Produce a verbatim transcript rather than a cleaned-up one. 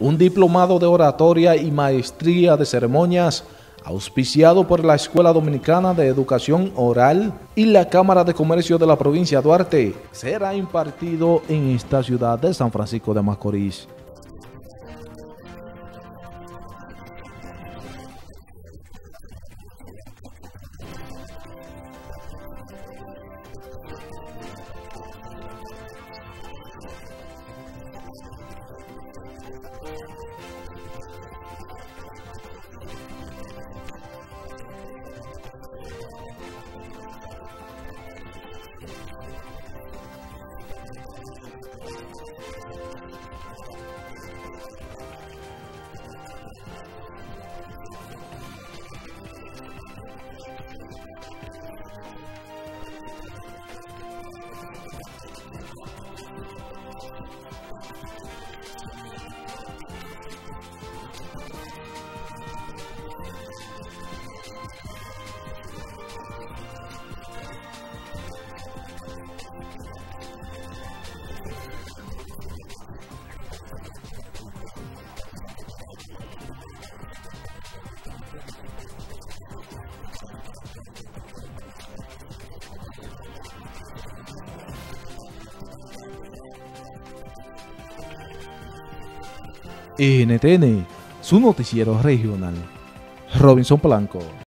un diplomado de oratoria y maestría de ceremonias auspiciado por la Escuela Dominicana de Educación Oral y la Cámara de Comercio de la provincia de Duarte, será impartido en esta ciudad de San Francisco de Macorís. N T N, su noticiero regional. Robinson Blanco.